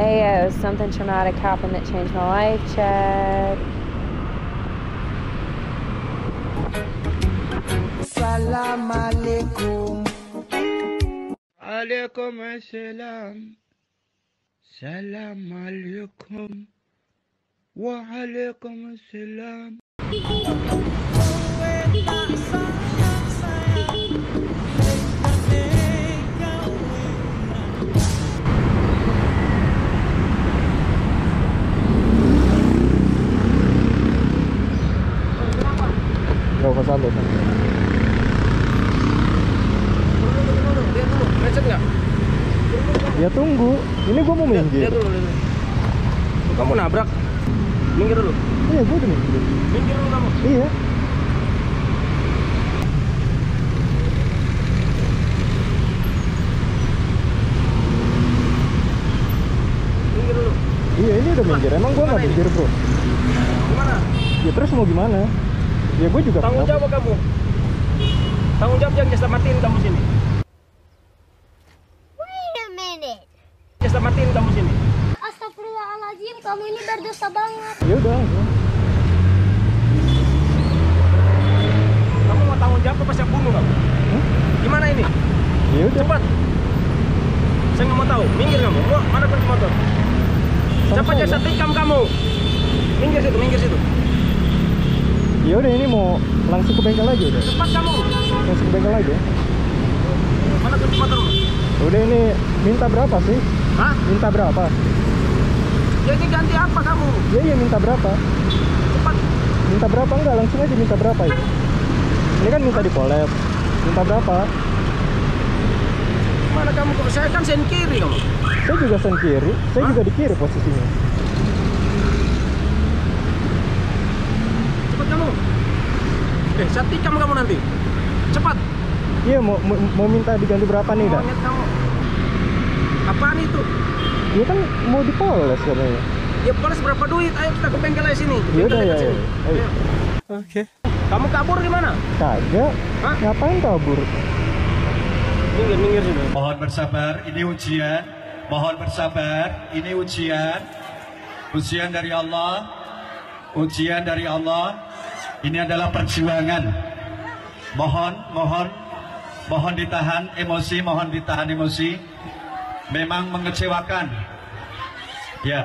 AO, something traumatic happened that changed my life, check. Salam alaikum. Alaikum assalam. Salam alaikum. Wa alaikum assalam. Gak usah lo kan. Dia tunggu, macet nggak? Dia tunggu. Ini gua mau minggir. Dia tunggu. Kamu nabrak. Minggir dulu. Iya, gua udah minggir. Minggir dulu kamu. Iya. Minggir dulu. Iya, ini udah minggir. Emang gua nggak minggir, bro? Gimana? Ya terus mau gimana? Ya gue juga tanggung jawab kamu. Tanggung jawab jangan jasa matiin kamu sini. Wait a minute. Jasa matiin kamu sini. Astagfirullahaladzim, kamu ini berdosa banget. Ya udah. Kamu mau tanggung jawab apa saya bunuh kamu? Hmm? Gimana ini? Ya udah. Cepat. Saya nggak mau tahu. Minggir kamu. Wah, mana kunci motor? Cepat jasa tikam kamu. Minggir situ, minggir situ. Ya udah, ini mau langsung ke bengkel aja udah. Cepat kamu. Langsung ke bengkel aja. Mana kunci motor? Udah, ini minta berapa sih? Hah? Minta berapa? Ya ini ganti apa kamu? Ya iya, minta berapa? Cepat. Minta berapa? Enggak, langsung aja minta berapa ya? Ini kan minta dipoles. Minta berapa? Mana kamu? Saya kan sen kiri kamu. Saya juga sen kiri. Saya juga di kiri posisinya. Saya tikam kamu nanti. Cepat. Iya, mau minta diganti berapa nih, dah? Kamu. Apaan itu? Iya kan mau dipoles katanya. Ya poles berapa duit? Ayo kita ke bengkel aja sini. Iya udah ya. Ayo. Oke. Kamu kabur gimana? Kagak. Ngapain kabur? Minggir dulu. Mohon bersabar, ini ujian. Mohon bersabar, ini ujian. Ujian dari Allah. Ujian dari Allah. Ini adalah perjuangan. Mohon ditahan emosi, mohon ditahan emosi. Memang mengecewakan. Ya. Ya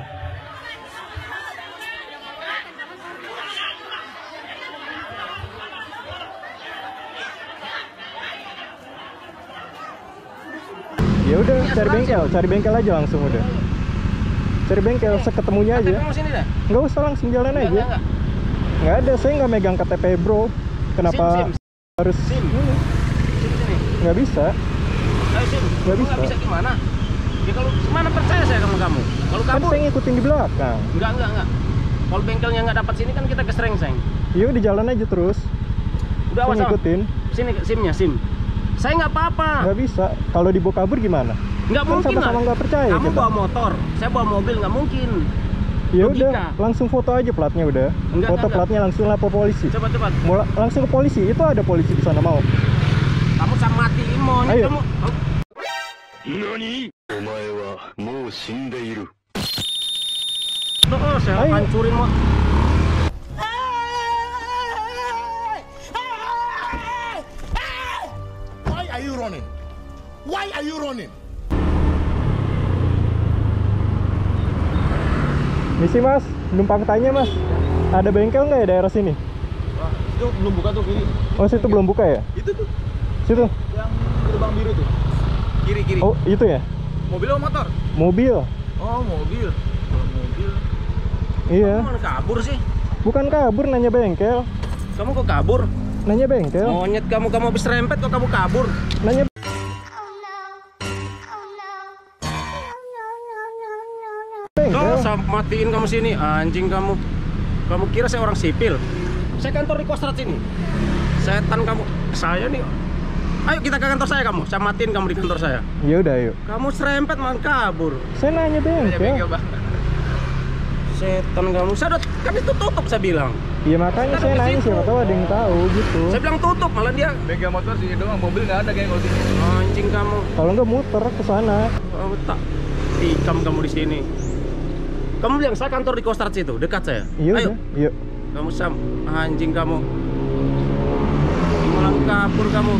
udah, cari bengkel aja langsung udah. Cari bengkel seketemunya aja. Nggak usah, langsung jalan aja. Nggak ada, saya nggak megang KTP bro. Kenapa harus SIM? Nggak bisa. Nggak bisa gimana? Ya kalau gimana percaya saya sama kamu? Kalau kabur? Kan saya ngikutin di belakang. Nggak. Kalau bengkelnya nggak dapat sini kan kita kesereng, Seng. Yuk di jalan aja terus. Udah awas, ngikutin. Sini SIM-nya, SIM. Saya nggak apa-apa. Nggak bisa. Kalau dibawa kabur gimana? Nggak kan mungkin sama-sama nggak percaya. Kamu kita bawa motor, saya bawa mobil, nggak mungkin. Ya udah, langsung foto aja platnya udah. Enggak. Platnya langsung lapor polisi. Cepat. Langsung ke polisi. Itu ada polisi di sana mau. Kamu sama mati imon. Ayo. Kamu. Nani? Omae wa mou shindeiru. Tuh, saya hancurin mau. Why are you running? Misi mas, numpang tanya mas, ada bengkel nggak ya daerah sini? Wah, itu belum buka tuh kiri. Oh situ belum buka ya? Itu tuh. Situ? Yang gerbang biru tuh. Kiri. Oh itu ya? Mobil atau motor? Mobil. Oh mobil. Kalau mobil. Iya. Kamu kabur sih? Bukan kabur, nanya bengkel. Kamu kok kabur? Nanya bengkel. Monyet kamu, kamu habis rempet kok kamu kabur? Nanya. Matiin kamu sini, anjing kamu. Kamu kira saya orang sipil? Saya kantor di Kostrad sini. Setan kamu. Saya nih. Ayo kita ke kantor saya kamu. Saya matiin kamu di kantor saya. Ya udah yuk. Kamu serempet malah kabur. Saya nanya bengkel. Setan kamu. Saya udah, kan itu tutup saya bilang. Iya makanya saya nanya siapa tahu ada yang tahu gitu. Saya bilang tutup malah dia. Bengkel motor sini doang, mobil nggak ada kayak kalau sini. Anjing kamu. Kalau nggak muter ke sana. Oh, tak. tikam kamu di sini. Kamu bilang saya kantor di Kostrat situ, dekat saya. Iya, ayo. Iya. Kamu Sam, anjing kamu. Malah kabur kamu.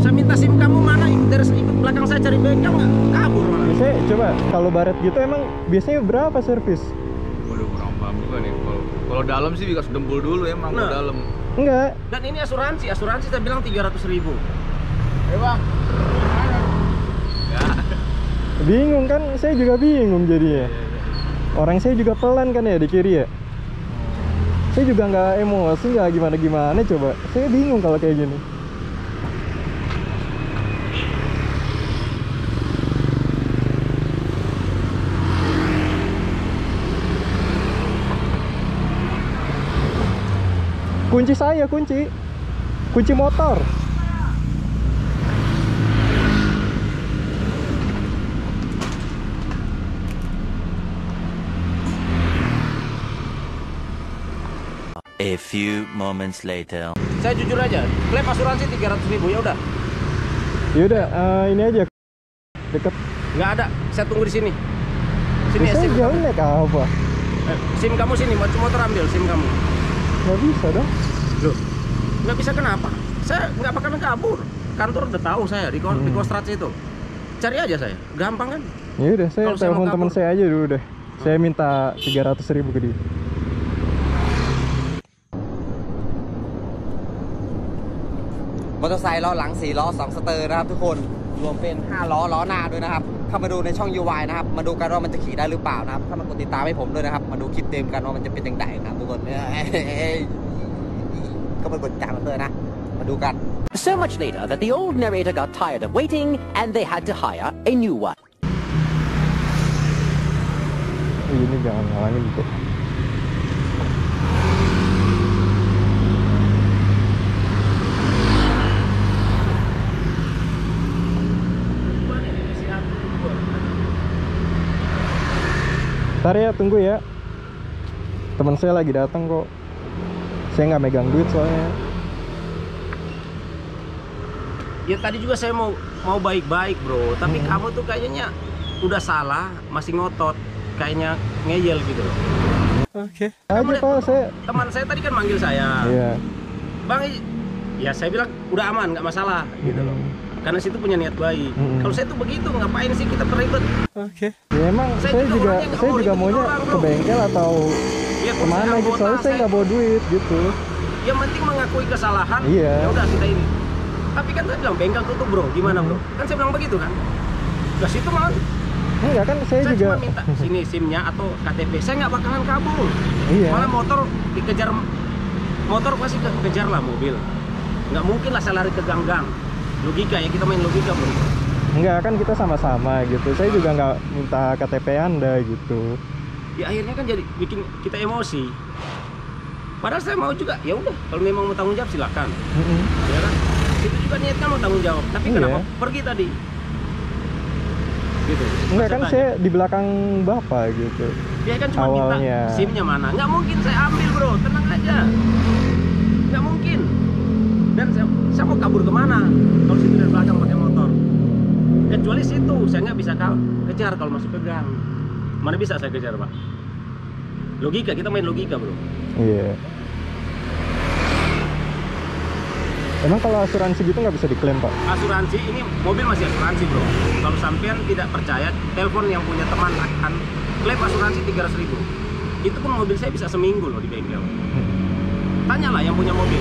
Saya minta SIM kamu mana? Dari belakang saya cari bengkel nggak? Kabur malah. Saya coba kalau baret gitu emang biasanya berapa servis? Waduh, kurang paham juga nih. Kalau dalam sih dikasih dempul dulu emang nah, dalam. Enggak. Dan ini asuransi, asuransi saya bilang 300.000. Eh, Bang. Ya. Bingung kan? Saya juga bingung jadinya. Orang saya juga pelan kan ya di kiri ya. Saya juga nggak emosi, nggak gimana-gimana coba. Saya bingung kalau kayak gini. Kunci saya, kunci motor. A few moments later. Saya jujur aja, klaim asuransi 300.000 ya udah. Ya udah, ini aja deket. Nggak ada, saya tunggu di sini. Sini ya, SIM kamu. Apa? SIM kamu sini, motor ambil SIM kamu. Nggak bisa dong. Loh, nggak bisa kenapa? Saya nggak bakalan kabur. Kantor udah tahu saya di Kostrat itu. Cari aja saya, gampang kan? Ya udah, saya telepon teman saya aja dulu deh. Saya minta 300.000 ke dia.มอเตอร์ไซค์ล้อหลัง4ล้อ2สเตอร์นะครับทุกคนรวมเป็น5ล้อล้อหน้าด้วยนะครับเข้ามาดูในช่อง UI นะครับมาดูกันว่ามันจะขี่ได้หรือเปล่านะครับถ้ามันกดติดตามให้ผมด้วยนะครับมาดูคลิปเต็มกันว่ามันจะเป็นยังไงนะทุกคนก็มากดติดตามกันด้วยนะมาดูกัน So much later that the old narrator got tired of waiting and they had to hire a new one. Ini jangan halangin gitu. Ntar ya, tunggu ya. Temen saya lagi datang kok. Saya nggak megang duit soalnya. Ya tadi juga saya mau baik-baik bro. Tapi kamu tuh kayaknya udah salah, masih ngotot. Kayaknya ngeyel gitu loh. Oke. Teman saya tadi kan manggil saya. Iya. Bang, ya saya bilang udah aman, nggak masalah gitu loh. Karena situ punya niat baik. Kalau saya tuh begitu, ngapain sih kita terlibat? Oke. Ya emang saya juga maunya ke bengkel atau ya, kemana gitu. Soalnya saya nggak bawa duit gitu. Yang penting mengakui kesalahan. Iya. Ya udah kita ini. Tapi kan saya bilang bengkel tutup bro, gimana bro? Kan saya bilang begitu kan. Nah situ malah. Enggak kan saya juga. Cuma minta sini SIM-nya atau KTP. Saya nggak bakalan kabur. Iya. Malah motor dikejar, motor pasti kejar lah mobil. Nggak mungkin lah saya lari ke gang-gang. Logika ya, kita main logika bro. Enggak kan kita sama-sama gitu. Saya juga nggak minta KTP Anda gitu. Ya akhirnya kan jadi bikin kita emosi. Padahal saya mau juga, ya udah kalau memang mau tanggung jawab silakan. Ya kan? Itu juga niatnya mau tanggung jawab. Tapi kenapa pergi tadi? Gitu. Enggak kan saya di belakang bapak gitu. Dia kan cuma minta SIM-nya mana? Nggak mungkin saya ambil bro, tenang aja. Nggak mungkin. Dan saya mau kabur kemana kalau situ dari belakang pakai motor? Kecuali situ saya nggak bisa kejar kalau masih pegang. Mana bisa saya kejar pak? Logika, kita main logika bro. Iya. Emang kalau asuransi gitu nggak bisa diklaim pak? Asuransi ini mobil masih asuransi bro. Kalau sampean tidak percaya, telepon yang punya teman akan klaim asuransi 300.000. Itu pun mobil saya bisa seminggu loh di bengkel. Tanyalah yang punya mobil.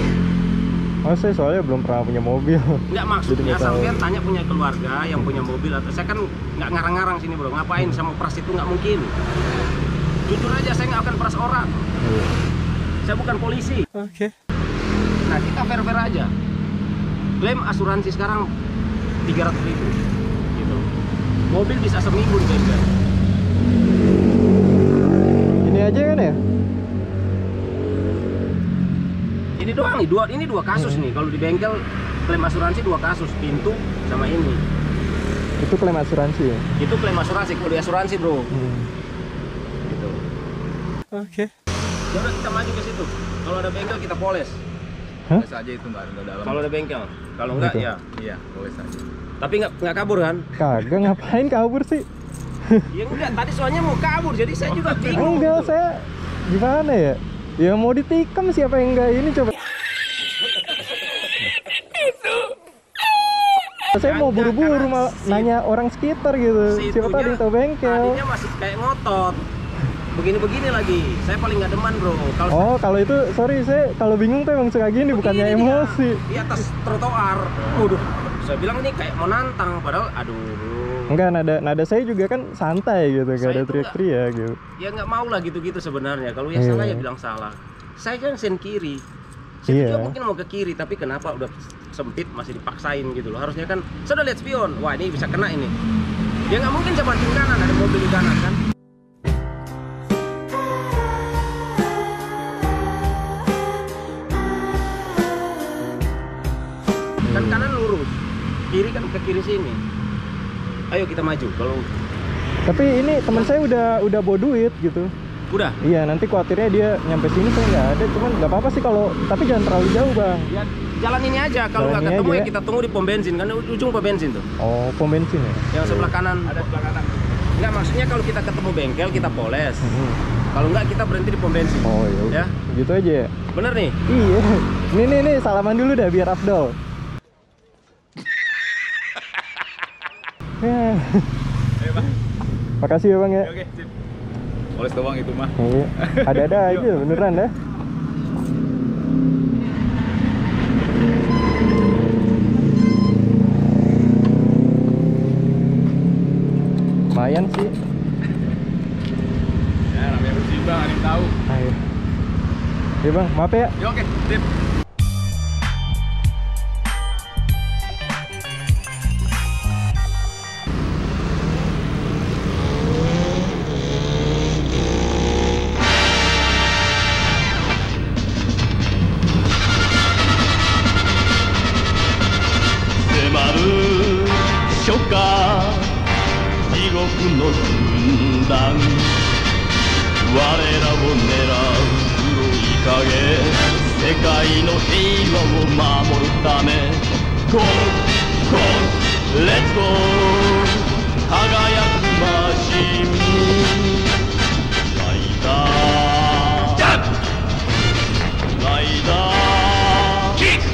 Oh saya soalnya belum pernah punya mobil. Enggak maksudnya sampean tanya punya keluarga yang punya mobil atau saya kan nggak ngarang-ngarang sini bro. Ngapain saya mau peras itu nggak mungkin. Jujur aja saya nggak akan peras orang. Saya bukan polisi. Oke. Nah kita fair-fair aja. Klaim asuransi sekarang 300.000 gitu. Mobil bisa seminggu di bengkel. Ini aja kan ya? Ini doang nih, ini dua kasus nih. Kalau di bengkel klaim asuransi 2 kasus, pintu sama ini. Itu klaim asuransi ya? Itu klaim asuransi, kalau di asuransi bro. Gitu. Oke. Jadi kita maju ke situ. Kalau ada bengkel kita poles. Poles aja itu nggak ada dalam. Kalau ada bengkel, kalau nggak ya, poles aja. Tapi nggak kabur kan? Kagak, ngapain kabur sih? Ya enggak, tadi soalnya mau kabur, jadi saya juga bingung. Enggak, saya gimana ya? Ya mau ditikam siapa yang enggak ini coba. Saya mau buru-buru nanya orang sekitar gitu. Si siapa tadi tahu bengkel. Tadinya masih kayak ngotot. Begini-begini lagi. Saya paling nggak demen, bro. Kalo kalau itu sorry, saya kalau bingung tuh emang suka gini, bukannya dia emosi. Di atas trotoar. Waduh. Saya bilang ini kayak mau nantang, padahal aduh. Enggak, nada saya juga kan santai gitu, gak ada teriak-teriak gitu. Ya nggak mau lah gitu-gitu sebenarnya. Kalau yang salah ya bilang salah. Saya kan sen kiri. Saya juga mungkin mau ke kiri, tapi kenapa udah sempit masih dipaksain gitu loh. Harusnya kan saya udah lihat spion. Wah, ini bisa kena ini. Ya nggak mungkin saya banting kanan, ada mobil di kanan kan. Dan kanan lurus. Kiri kan ke kiri sini. Ayo kita maju kalau. Tapi ini teman saya udah bawa duit gitu. Udah? Iya, nanti khawatirnya dia nyampe sini saya nggak ada, cuman nggak apa-apa sih kalau, tapi jangan terlalu jauh, Bang. Ya, jalan ini aja, kalau nggak ketemu aja. Ya kita tunggu di pom bensin, kan ujung pom bensin tuh. Oh, pom bensin ya? Yang sebelah kanan. Ada sebelah kanan. Nggak, maksudnya kalau kita ketemu bengkel kita poles. Kalau nggak kita berhenti di pom bensin. Oh iya. Ya? Gitu aja ya? Bener nih? Iya. Nih, salaman dulu dah biar afdol. Ya. Ayo, Bang. Makasih ya, Bang ya. Oke, sip. Oles doang itu mah. Iya. Ada-ada aja beneran ya. Lumayan sih. Ya, namanya musibah, ada yang tahu. Ayo. Ya, Bang, maaf ya. Ya, oke, sip. Let's go 輝くマシンライダージャンプライダーキック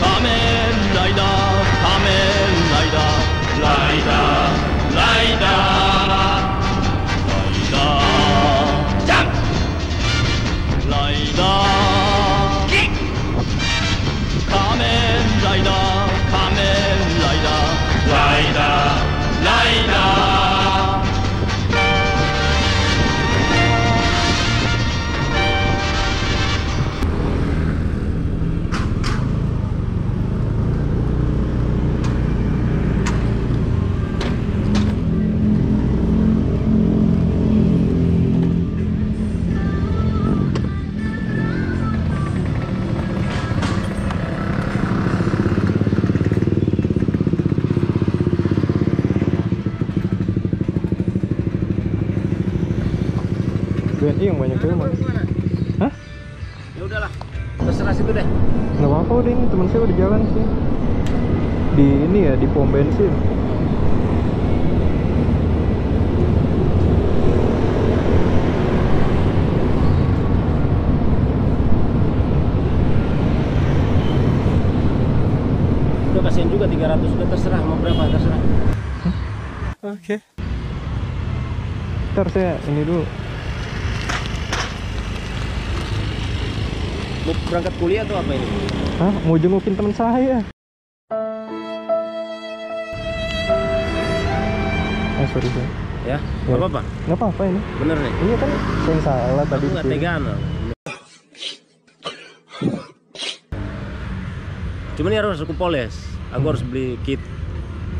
仮面ライダー仮面ライダーライダーライダーライダージャンプライダーキック仮面ライダー yang banyak cuma. Hah? Ya udahlah. Terserah situ deh. Enggak apa-apa udah ini teman saya udah jalan sih. Di ini ya di pom bensin. Udah kasihan juga 300 udah terserah mau berapa terserah. Oke. Ntar saya ini dulu. Mau berangkat kuliah atau apa ini? Hah? Mau jengukin teman saya. Sorry saya. Ya? Gak apa-apa? Gak apa-apa ini. Bener nih? Ini kan yang salah tadi. Aku gak tegaan loh. Cuman ini harus aku poles. Aku harus beli kit.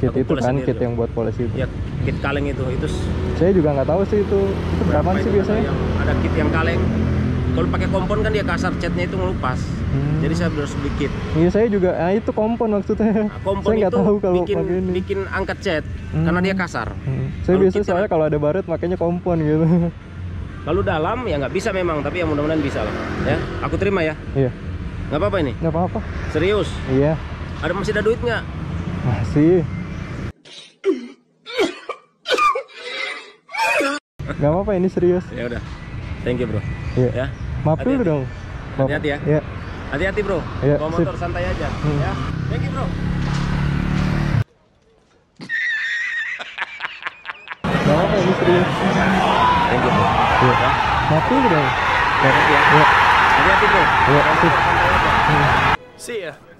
Kit aku itu kan? Kit yang buat poles itu? Ya, kit kaleng itu. Saya juga gak tahu sih itu. Itu berapaan sih biasanya? Ada kit yang kaleng. Kalau pakai kompon kan dia kasar, catnya itu ngelupas. Jadi saya harus bikin. Iya saya juga, nah itu kompon maksudnya. Nah, kompon saya nggak tahu kalau bikin angkat cat, karena dia kasar. Saya biasanya soalnya kalau ada baret makanya kompon gitu. Kalau dalam ya nggak bisa memang, tapi ya mudah-mudahan bisa lah. Ya, aku terima ya. Iya. Nggak apa-apa ini? Nggak apa-apa. Serius? Iya. Masih ada duit nggak? Masih. Gak apa-apa, ini serius. Ya udah. Thank you, bro. Iya. Ya. Maaf dulu dong. Hati-hati ya. Iya. Hati-hati, bro. Ya, bawa motor santai aja. Ya. Thank you, bro. Gak apa-apa, ini serius. Thank you, bro. Iya. Ya. Maaf dulu dong. Hati-hati ya. Hati-hati, bro. Iya. See ya.